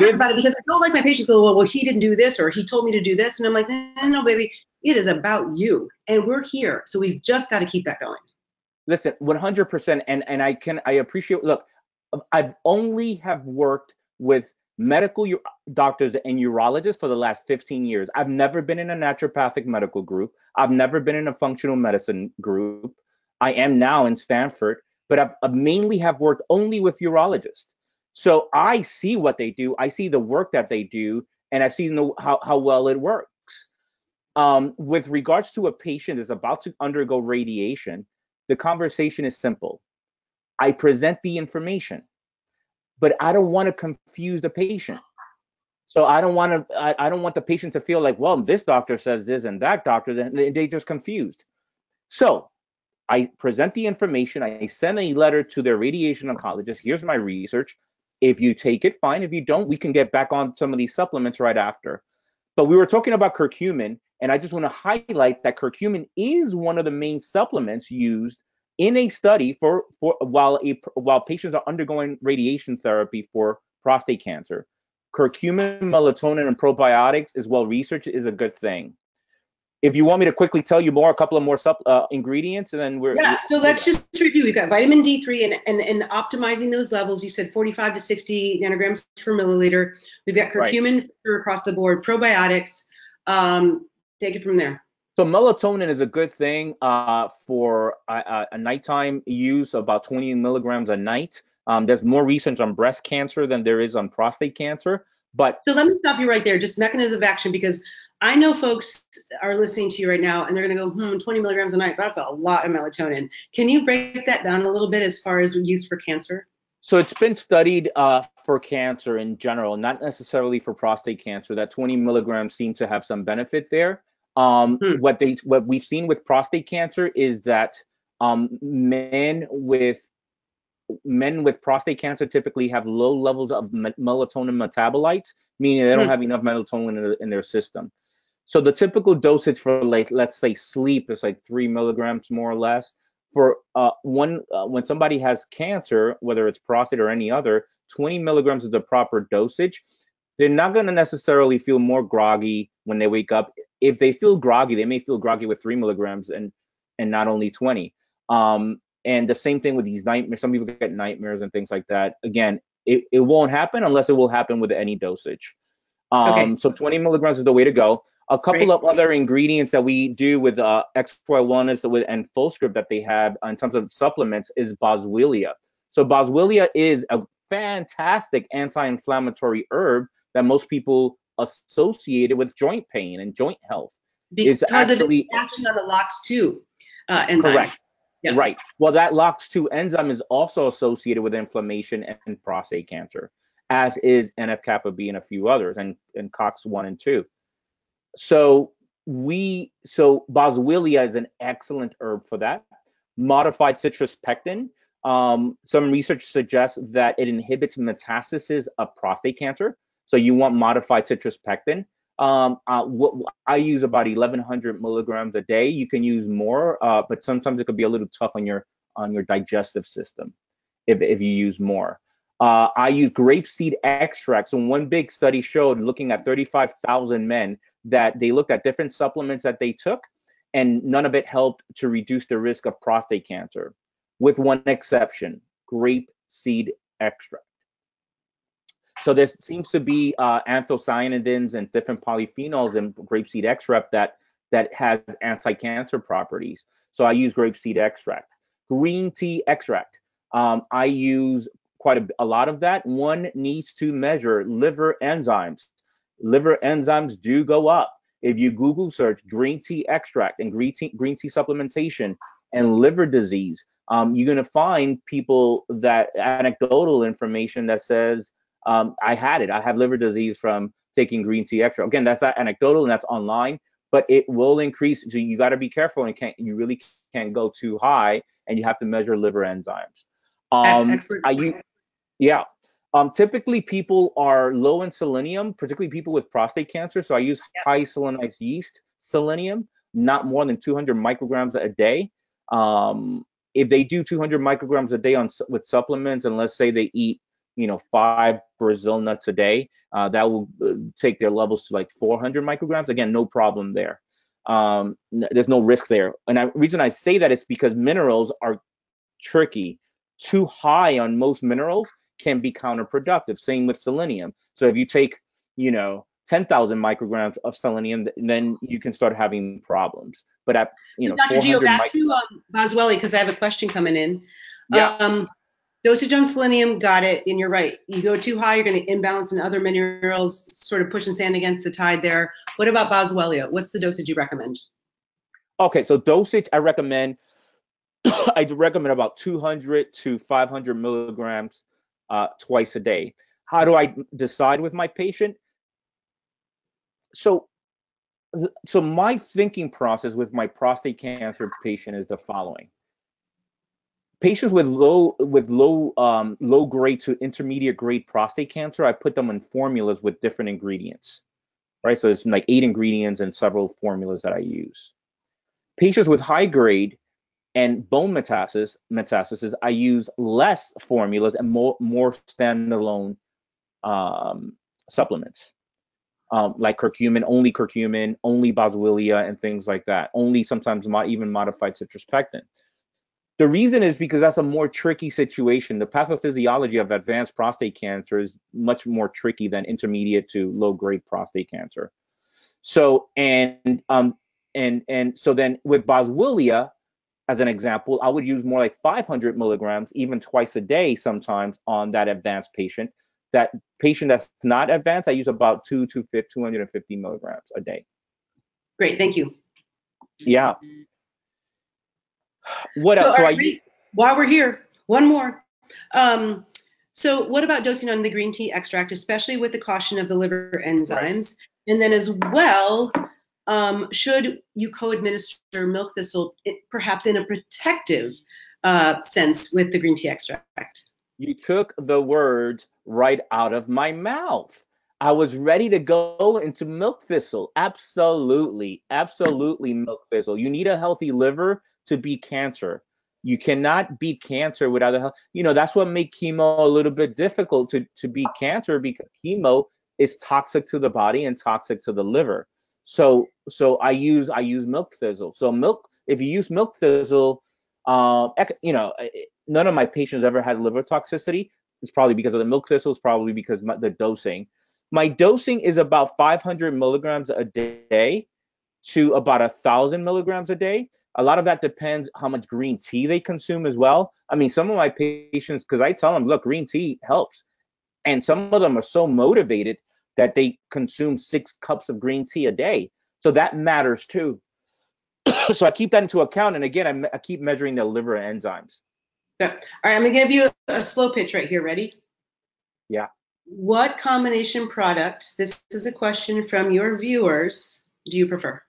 worried about it, because I don't like my patients go, well, he didn't do this, or he told me to do this. And I'm like, no, baby, it is about you. And we're here. So we've just got to keep that going. Listen, 100%. And I appreciate, look, I've only have worked with medical doctors and urologists for the last 15 years. I've never been in a naturopathic medical group. I've never been in a functional medicine group. I am now in Stanford, but I mainly have worked only with urologists. So I see what they do. I see the work that they do, and I've seen how well it works. With regards to a patient that's about to undergo radiation, the conversation is simple. I present the information, but I don't want to confuse the patient. So I don't want the patient to feel like, well, this doctor says this and that doctor, and they just confused. So I present the information, I send a letter to their radiation oncologist, here's my research. If you take it, fine. If you don't, we can get back on some of these supplements right after. But we were talking about curcumin, and I just want to highlight that curcumin is one of the main supplements used in a study while patients are undergoing radiation therapy for prostate cancer. Curcumin, melatonin, and probiotics is well researched, is a good thing. If you want me to quickly tell you more, a couple of more ingredients, and then so let's just review. We've got vitamin D3 and optimizing those levels. You said 45 to 60 nanograms per milliliter. We've got curcumin across the board, probiotics. Take it from there. So melatonin is a good thing for a nighttime use, about 20 milligrams a night. There's more research on breast cancer than there is on prostate cancer. So let me stop you right there, just mechanism of action, because I know folks are listening to you right now and they're going to go, 20 milligrams a night, that's a lot of melatonin. Can you break that down a little bit as far as use for cancer? So it's been studied for cancer in general, not necessarily for prostate cancer. That 20 milligrams seems to have some benefit there. What we've seen with prostate cancer is that men with prostate cancer typically have low levels of melatonin metabolites, meaning they don't have enough melatonin in their system. So the typical dosage for, like, let's say sleep is like 3 milligrams more or less. For when somebody has cancer, whether it's prostate or any other, 20 milligrams is the proper dosage. they're not going to necessarily feel more groggy when they wake up. If they feel groggy, they may feel groggy with 3 milligrams and not only 20. And the same thing with these nightmares. Some people get nightmares and things like that. Again, it won't happen unless it will happen with any dosage. Okay. So 20 milligrams is the way to go. A couple of other ingredients that we do with XY Wellness and Fullscript that they have in terms of supplements is boswellia. So boswellia is a fantastic anti-inflammatory herb that most people associate it with joint pain and joint health. Because of the action on the LOX2 enzyme. Correct. Yeah. Right. Well, that LOX2 enzyme is also associated with inflammation and prostate cancer, as is NF-kappa B and a few others, and COX-1 and 2. So boswellia is an excellent herb for that. Modified citrus pectin. Some research suggests that it inhibits metastasis of prostate cancer. So you want modified citrus pectin. I use about 1,100 milligrams a day. You can use more, but sometimes it could be a little tough on your digestive system if you use more. I use grapeseed extracts. And one big study showed, looking at 35,000 men, that they looked at different supplements that they took, and none of it helped to reduce the risk of prostate cancer, with one exception: grapeseed extract. So there seems to be anthocyanidins and different polyphenols in grapeseed extract that has anti-cancer properties. So I use grapeseed extract. Green tea extract. I use quite a lot of that. One needs to measure liver enzymes. Liver enzymes do go up. If you Google search green tea extract and green tea supplementation and liver disease, you're going to find people that anecdotal information that says, I had it. I have liver disease from taking green tea extract. Again, that's not anecdotal and that's online, but it will increase. So you got to be careful and you really can't go too high, and you have to measure liver enzymes. Typically people are low in selenium, particularly people with prostate cancer. So I use high selenized yeast selenium, not more than 200 micrograms a day. If they do 200 micrograms a day with supplements, and let's say they eat 5 Brazil nuts a day, that will take their levels to like 400 micrograms. Again, no problem there. There's no risk there. And the reason I say that is because minerals are tricky. Too high on most minerals can be counterproductive. Same with selenium. So if you take, 10,000 micrograms of selenium, then you can start having problems. But at, Dr. Geo, back to Boswellia, because I have a question coming in. Yeah. Dosage on selenium, got it, and you're right. You go too high, you're going to imbalance in other minerals, sort of push and stand against the tide there. What about boswellia? What's the dosage you recommend? Okay, so dosage I recommend, about 200 to 500 milligrams twice a day. How do I decide with my patient? So my thinking process with my prostate cancer patient is the following. Patients with low grade to intermediate grade prostate cancer, I put them in formulas with different ingredients, right? So it's like 8 ingredients and several formulas that I use. Patients with high grade and bone metastasis, I use less formulas and more standalone supplements, like curcumin, only curcumin, only boswellia, and things like that. Only sometimes even modified citrus pectin. The reason is because that's a more tricky situation. The pathophysiology of advanced prostate cancer is much more tricky than intermediate to low-grade prostate cancer. So so then with boswellia, as an example, I would use more like 500 milligrams, even twice a day sometimes, on that advanced patient. That patient that's not advanced, I use about 250 milligrams a day. Great, thank you. Yeah. What else? While we're here, one more. So what about dosing on the green tea extract, especially with the caution of the liver enzymes? Right. And then as well, should you co-administer milk thistle, perhaps in a protective sense with the green tea extract? You took the words right out of my mouth. I was ready to go into milk thistle. Absolutely, absolutely milk thistle. You need a healthy liver to beat cancer. You cannot beat cancer without the health. That's what makes chemo a little bit difficult to beat cancer, because chemo is toxic to the body and toxic to the liver. So I use milk thistle. So milk, if you use milk thistle, you know, none of my patients ever had liver toxicity. It's probably because of the milk thistle. It's probably because the dosing. My dosing is about 500 milligrams a day to about 1,000 milligrams a day. A lot of that depends how much green tea they consume as well. I mean, some of my patients, because I tell them, look, green tea helps. And some of them are so motivated that they consume 6 cups of green tea a day. So that matters too. So I keep that into account. And again, I keep measuring the liver enzymes. Okay. All right, I'm gonna give you a slow pitch right here, ready? Yeah. What combination products, this is a question from your viewers, do you prefer?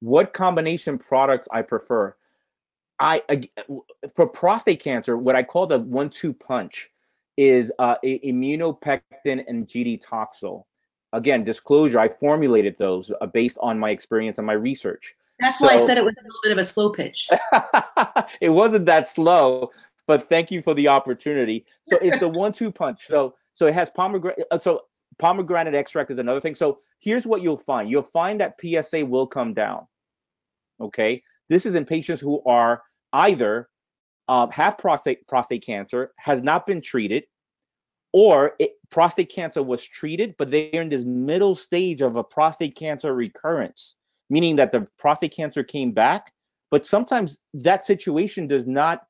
What combination products I prefer? For prostate cancer, what I call the 1-2 punch is immunopectin and GD-toxil. Again, disclosure, I formulated those based on my experience and my research. That's why I said it was a little bit of a slow pitch. It wasn't that slow, but thank you for the opportunity. So it's the 1-2 punch. So it has pomegranate. So pomegranate extract is another thing. So here's what you'll find. You'll find that PSA will come down. Okay. This is in patients who are either have prostate cancer, has not been treated, or prostate cancer was treated, but they're in this middle stage of a prostate cancer recurrence, meaning that the prostate cancer came back, but sometimes that situation does not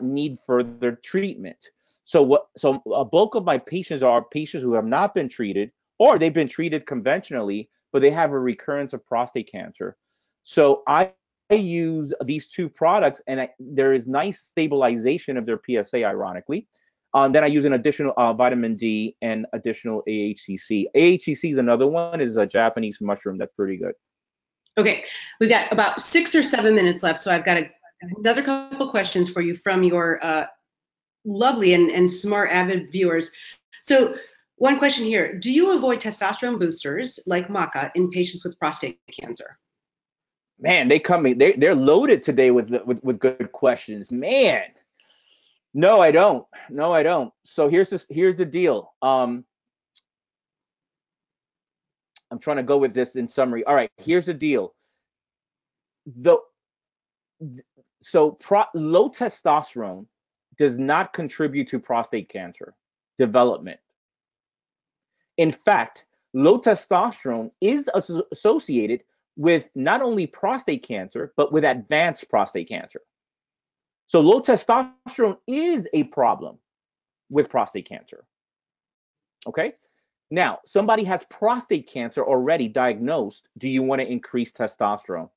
need further treatment. So a bulk of my patients are patients who have not been treated, or they've been treated conventionally, but they have a recurrence of prostate cancer. So I use these 2 products, and there is nice stabilization of their PSA, ironically. Then I use an additional vitamin D and additional AHCC. AHCC is another one, is a Japanese mushroom that's pretty good. Okay, we've got about 6 or 7 minutes left, so I've got another couple questions for you from your lovely and smart, avid viewers. So one question here, do you avoid testosterone boosters like maca in patients with prostate cancer? Man, they're loaded today with good questions, man. No, I don't. No, I don't. So here's the deal. I'm trying to go with this in summary. All right, here's the deal. Low testosterone does not contribute to prostate cancer development. In fact, low testosterone is associated with not only prostate cancer, but with advanced prostate cancer. So low testosterone is a problem with prostate cancer, okay? Now, somebody has prostate cancer already diagnosed. Do you want to increase testosterone?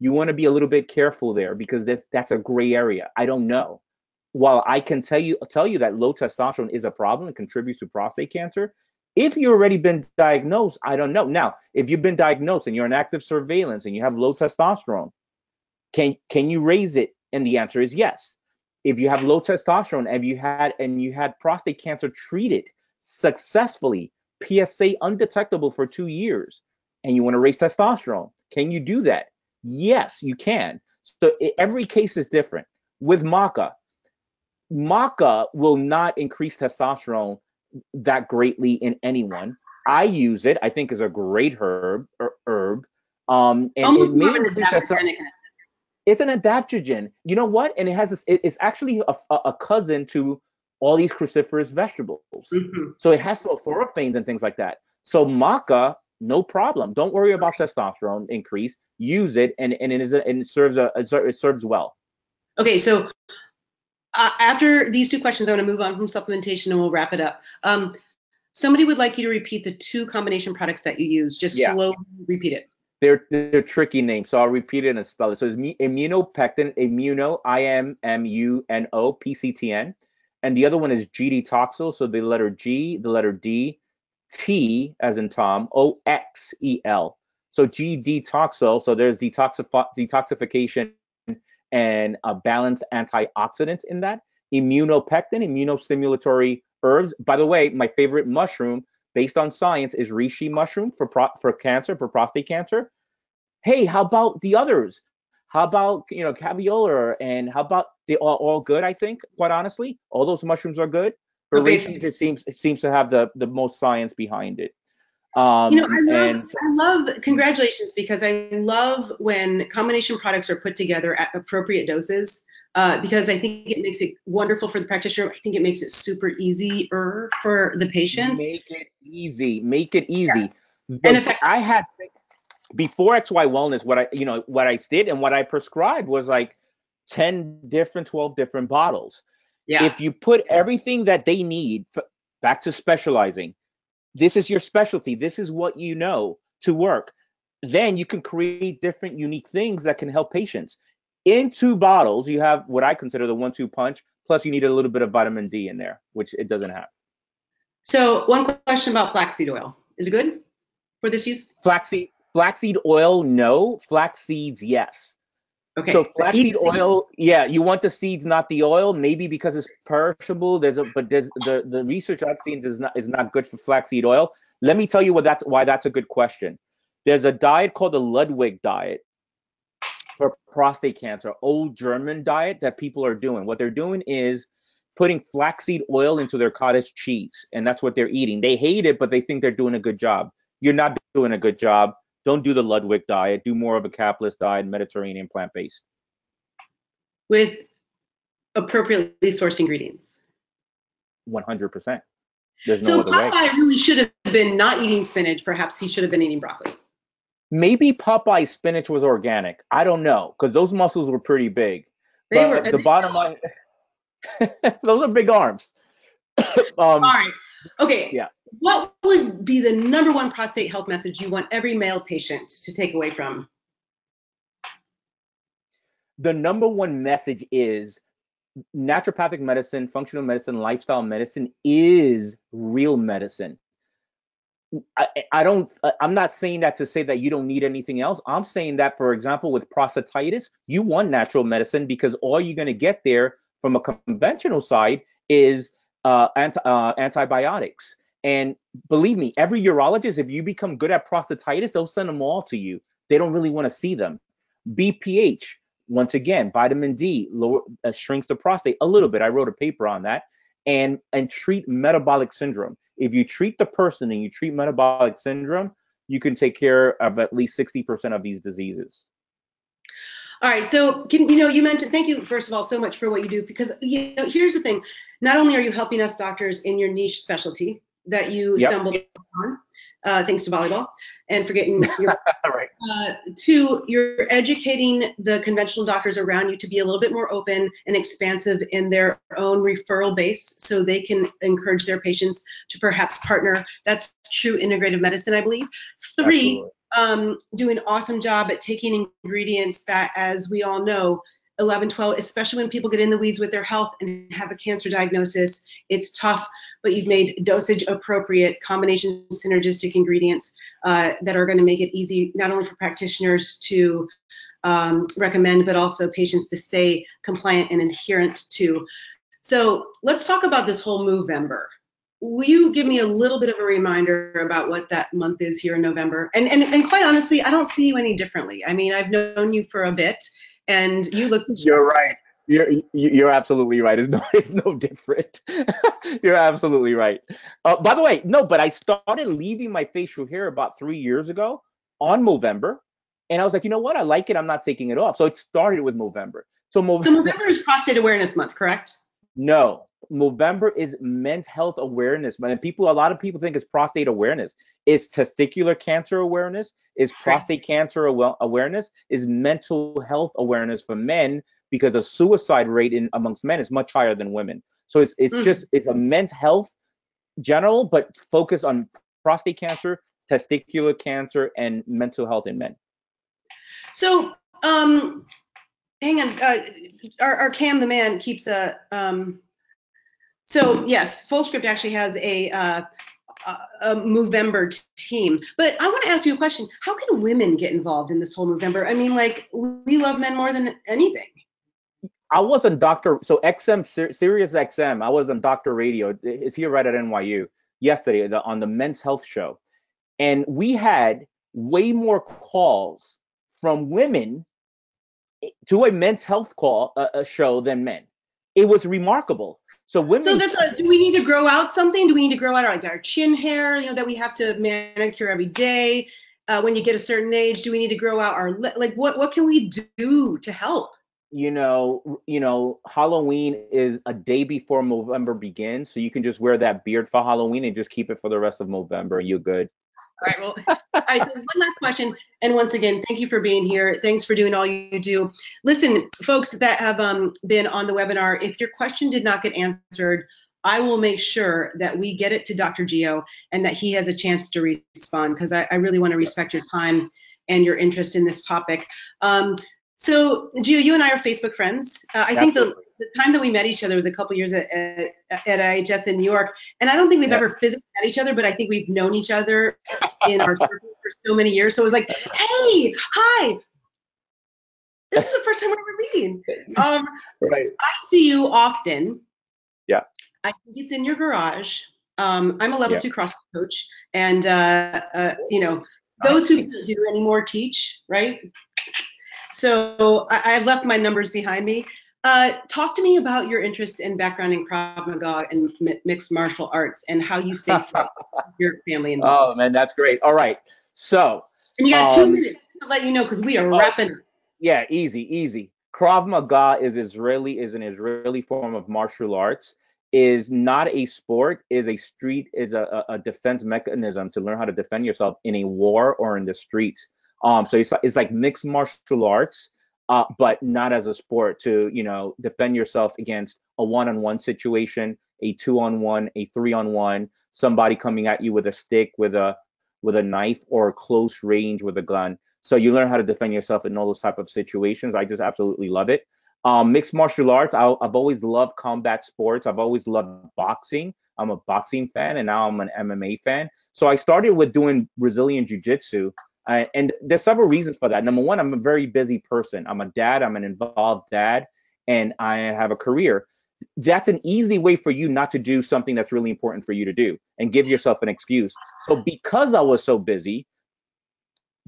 You want to be a little bit careful there, because that's a gray area. I don't know. While I can tell you that low testosterone is a problem and contributes to prostate cancer, if you've already been diagnosed, I don't know. Now, if you've been diagnosed and you're in active surveillance and you have low testosterone, can you raise it? And the answer is yes. If you have low testosterone and you had prostate cancer treated successfully, PSA undetectable for 2 years, and you want to raise testosterone, can you do that? Yes, you can. So every case is different. With maca, maca will not increase testosterone that greatly in anyone. I use it. I think is a great herb. And almost more of an It's an adaptogen. You know what? And it has it's actually a cousin to all these cruciferous vegetables. Mm-hmm. So it has sulforaphane and things like that. So maca, no problem. Don't worry about testosterone increase. Use it, and it serves well. Okay, so after these 2 questions, I want to move on from supplementation and we'll wrap it up. Somebody would like you to repeat the 2 combination products that you use. Just slowly repeat it. They're tricky names, so I'll repeat it and spell it. So it's immunopectin, IMMUNO, PCTN, and the other one is GD-toxil. So the letter G, the letter D, T as in Tom, O-X-E-L. So GD-toxil. So there's detoxification and balanced antioxidants in that. Immunopectin, immunostimulatory herbs. By the way, my favorite mushroom, based on science, is reishi mushroom for prostate cancer. Hey, how about the others? How about, you know, caveola, and how about, they are all good, I think, quite honestly. All those mushrooms are good. for reasons it seems to have the most science behind it. I love congratulations, because I love when combination products are put together at appropriate doses, because I think it makes it wonderful for the practitioner. I think it makes it super easier for the patients. Make it easy. Yeah. And if I had before XY Wellness, what I did and what I prescribed was like 12 different bottles. Yeah. If you put everything that they need back to specializing, this is your specialty, this is what you know to work, then you can create different unique things that can help patients. In 2 bottles, you have what I consider the 1-2 punch, plus you need a little bit of vitamin D in there, which it doesn't have. So one question about flaxseed oil. Is it good for this use? Flaxseed oil, no. Flax seeds, yes. Okay. So flaxseed oil, yeah, you want the seeds, not the oil. Maybe because it's perishable. But the research I've seen is not good for flaxseed oil. Let me tell you why that's a good question. There's a diet called the Ludwig diet for prostate cancer, old German diet that people are doing. What they're doing is putting flaxseed oil into their cottage cheese, and that's what they're eating. They hate it, but they think they're doing a good job. You're not doing a good job. Don't do the Ludwig diet. Do more of a Caplist diet, Mediterranean, plant-based. With appropriately sourced ingredients. 100%. There's no other way. So Popeye really should have been not eating spinach. Perhaps he should have been eating broccoli. Maybe Popeye's spinach was organic. I don't know, because those muscles were pretty big. Bottom line, those are big arms. All right. Okay. Yeah. What would be the #1 prostate health message you want every male patient to take away from? The #1 message is naturopathic medicine, functional medicine, lifestyle medicine is real medicine. I'm not saying that to say that you don't need anything else. I'm saying that, for example, with prostatitis, you want natural medicine, because all you're going to get there from a conventional side is antibiotics. And believe me, every urologist, if you become good at prostatitis, they'll send them all to you. They don't really want to see them. BPH, once again, vitamin D shrinks the prostate a little bit. I wrote a paper on that. And treat metabolic syndrome. If you treat the person and you treat metabolic syndrome, you can take care of at least 60% of these diseases. All right, so you mentioned, thank you, first of all, so much for what you do, because here's the thing. Not only are you helping us doctors in your niche specialty, that you stumbled upon, thanks to volleyball and forgetting your, right. Two, you're educating the conventional doctors around you to be a little bit more open and expansive in their own referral base, so they can encourage their patients to perhaps partner. That's true integrative medicine, I believe. 3, do an awesome job at taking ingredients that, as we all know, 11, 12, especially when people get in the weeds with their health and have a cancer diagnosis, it's tough, but you've made dosage appropriate, combination synergistic ingredients that are going to make it easy, not only for practitioners to recommend, but also patients to stay compliant and adherent to. So let's talk about this whole Movember. Will you give me a little bit of a reminder about what that month is here in November? And quite honestly, I don't see you any differently. I mean, I've known you for a bit. And you look. You're right. You're absolutely right. It's no different. You're absolutely right. By the way, no, but I started leaving my facial hair about 3 years ago on Movember, and I was like, you know what? I like it. I'm not taking it off. So it started with Movember. So Movember is Prostate Awareness Month, correct? No, Movember is Men's Health Awareness Month. And a lot of people think it's prostate awareness. It's testicular cancer awareness. It's prostate cancer awareness. It's mental health awareness for men, because the suicide rate amongst men is much higher than women. So it's a men's health general, but focus on prostate cancer, testicular cancer, and mental health in men. So, hang on, our Cam the man keeps a, so yes, Fullscript actually has a Movember team, but I want to ask you a question. How can women get involved in this whole Movember? I mean, like, we love men more than anything. I was on Sirius XM, I was on Dr. Radio, it's here right at NYU, yesterday on the Men's Health Show. And we had way more calls from women to a men's health show than men. It was remarkable. So women. So that's do we need to grow out something? Do we need to grow out our chin hair? You know, that we have to manicure every day. When you get a certain age, do we need to grow out our what can we do to help? You know, Halloween is a day before Movember begins, so you can just wear that beard for Halloween and just keep it for the rest of Movember. You're good. All right. Well, all right. So one last question, and once again, thank you for being here. Thanks for doing all you do. Listen, folks that have been on the webinar, if your question did not get answered, I will make sure that we get it to Dr. Geo and that he has a chance to respond, because I really want to respect your time and your interest in this topic. So Geo, you and I are Facebook friends. I think the time that we met each other was a couple years at IHS in New York. And I don't think we've ever physically met each other, but I think we've known each other in our circles for so many years. So it was like, hey, hi. This is the first time we're ever meeting. Right. I see you often. Yeah. I think it's in your garage. I'm a level 2 CrossFit coach. And, you know, those who do any more teach, right? So I've left my numbers behind me. Talk to me about your interest and background in Krav Maga and mixed martial arts and how you stay from your family involved. Oh, man, that's great. All right. So. And you got 2 minutes to let you know, because we are wrapping up. Yeah, easy, easy. Krav Maga is an Israeli form of martial arts, is not a sport, is a street, is a defense mechanism to learn how to defend yourself in a war or in the streets. So it's like mixed martial arts, but not as a sport, to, you know, defend yourself against a one-on-one situation, a two-on-one, a three-on-one, somebody coming at you with a stick, with a knife, or close range with a gun. So you learn how to defend yourself in all those type of situations. I just absolutely love it. Mixed martial arts. I've always loved combat sports. I've always loved boxing. I'm a boxing fan, and now I'm an MMA fan. So I started with doing Brazilian jiu-jitsu. And there's several reasons for that. Number one, I'm a very busy person. I'm a dad, I'm an involved dad, and I have a career. That's an easy way for you not to do something that's really important for you to do and give yourself an excuse. So because I was so busy,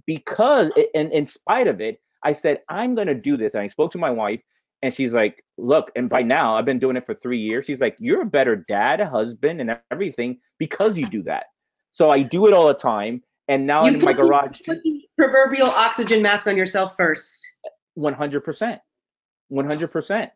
and in spite of it, I said, I'm gonna do this. And I spoke to my wife, and she's like, look, and by now I've been doing it for 3 years. She's like, you're a better dad, husband, and everything because you do that. So I do it all the time. And now in my garage, you put the proverbial oxygen mask on yourself first. 100%, 100%.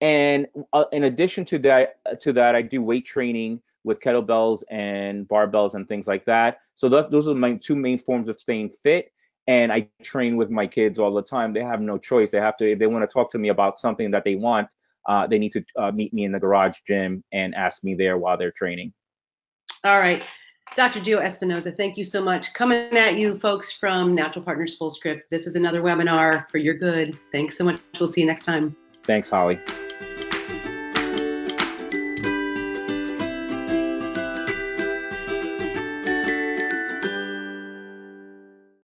And in addition to that, I do weight training with kettlebells and barbells and things like that. So those are my two main forms of staying fit. And I train with my kids all the time. They have no choice. They have to. If they want to talk to me about something that they want, they need to meet me in the garage gym and ask me there while they're training. All right. Dr. Geo Espinosa, thank you so much. Coming at you, folks, from Natural Partners Fullscript. This is another webinar for your good. Thanks so much. We'll see you next time. Thanks, Holly.